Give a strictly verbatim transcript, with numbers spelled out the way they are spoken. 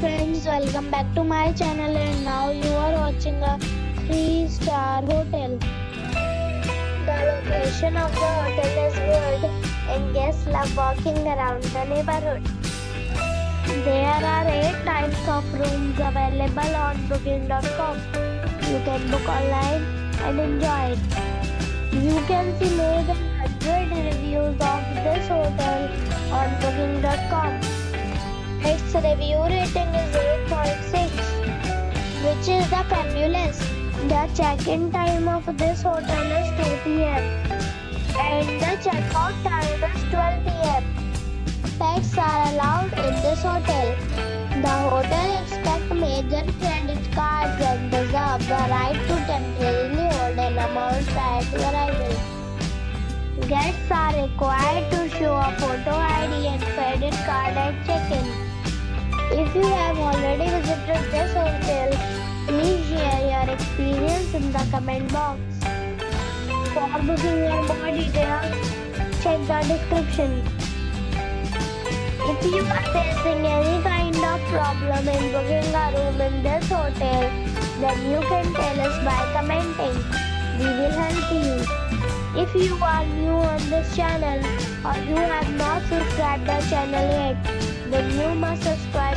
friends, welcome back to my channel, and now you are watching a three star hotel. The location of the hotel is good and guests love walking around the neighborhood. There are eight types of rooms available on booking dot com. You can book online and enjoy it. You can see more than one hundred reviews of this hotel on booking dot com. Its review rating is eight point six, which is the fabulous. The check-in time of this hotel is two p m and the check-out time is twelve p m Pets are allowed in this hotel. The hotel accepts major credit cards and reserves the right to temporarily hold an amount prior to arrival. Guests are required to show a photo I D and credit card at check-in. If you have already visited this hotel, please share your experience in the comment box. For booking or more details, check the description. If you are facing any kind of problem in booking a room in this hotel, then you can tell us by commenting. We will help you. If you are new on this channel or you have not subscribed the channel yet, then you must subscribe